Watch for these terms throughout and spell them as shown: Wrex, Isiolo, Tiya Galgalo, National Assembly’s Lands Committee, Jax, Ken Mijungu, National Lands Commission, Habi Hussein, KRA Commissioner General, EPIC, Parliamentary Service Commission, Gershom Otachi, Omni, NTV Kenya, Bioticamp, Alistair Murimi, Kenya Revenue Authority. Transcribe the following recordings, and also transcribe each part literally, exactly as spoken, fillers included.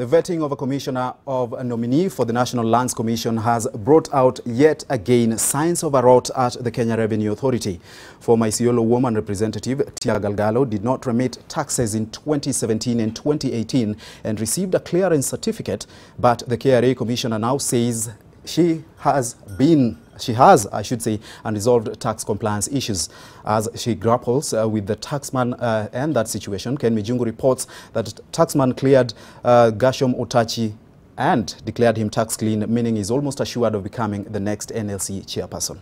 The vetting of a commissioner of a nominee for the National Lands Commission has brought out yet again signs of a rot at the Kenya Revenue Authority. Former Isiolo woman representative Tiya Galgalo did not remit taxes in twenty seventeen and twenty eighteen and received a clearance certificate, but the K R A commissioner now says she has been She has, I should say, unresolved tax compliance issues. As she grapples uh, with the taxman uh, and that situation, Ken Mijungu reports that taxman cleared uh, Gershom Otachi and declared him tax clean, meaning he's almost assured of becoming the next N L C chairperson.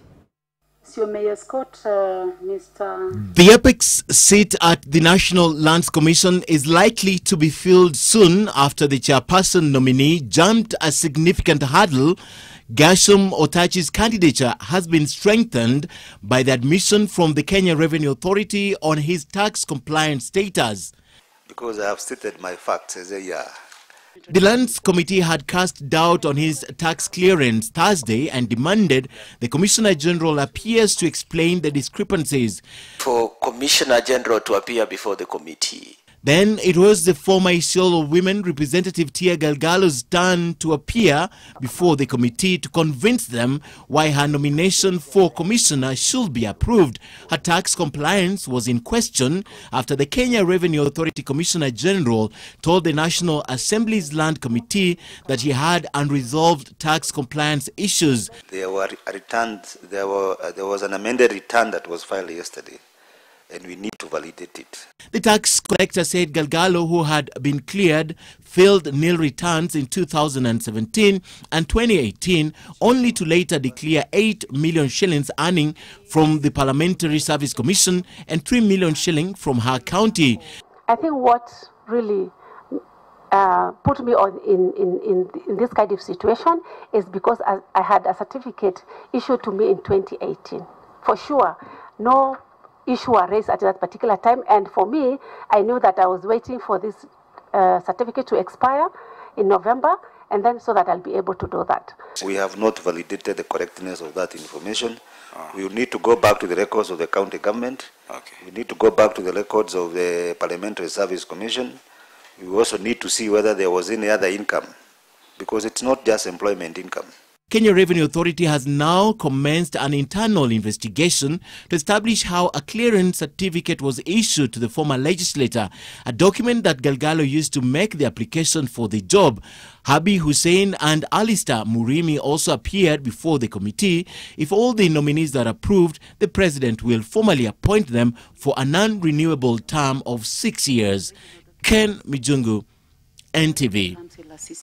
So Mayor Scott, uh, Mister The EPIC's seat at the National Lands Commission is likely to be filled soon after the chairperson nominee jumped a significant hurdle. Gershom Otachi's candidature has been strengthened by the admission from the Kenya Revenue Authority on his tax compliance status. Because I have stated my facts as a year. The Lands Committee had cast doubt on his tax clearance Thursday and demanded the Commissioner General appears to explain the discrepancies. For Commissioner General to appear before the committee. Then it was the former Isiolo women representative Tiya Galgalo's turn to appear before the committee to convince them why her nomination for commissioner should be approved. Her tax compliance was in question after the Kenya Revenue Authority Commissioner General told the National Assembly's Land Committee that he had unresolved tax compliance issues. There were returns, there were, uh, there was an amended return that was filed yesterday, and we need to validate it. The tax collector said Galgalo, who had been cleared, failed nil returns in two thousand seventeen and twenty eighteen, only to later declare eight million shillings earning from the Parliamentary Service Commission and three million shilling from her county. I think what really uh, put me on in, in, in this kind of situation is because I, I had a certificate issued to me in twenty eighteen. For sure, no issue was raised at that particular time, and for me, I knew that I was waiting for this uh, certificate to expire in November, and then so that I'll be able to do that. We have not validated the correctness of that information. Oh. We need to go back to the records of the county government. Okay. We need to go back to the records of the Parliamentary Service Commission. We also need to see whether there was any other income, because it's not just employment income. Kenya Revenue Authority has now commenced an internal investigation to establish how a clearance certificate was issued to the former legislator, a document that Galgalo used to make the application for the job. Habi Hussein and Alistair Murimi also appeared before the committee. If all the nominees are approved, the president will formally appoint them for a non-renewable term of six years. Ken Mijungu, N T V.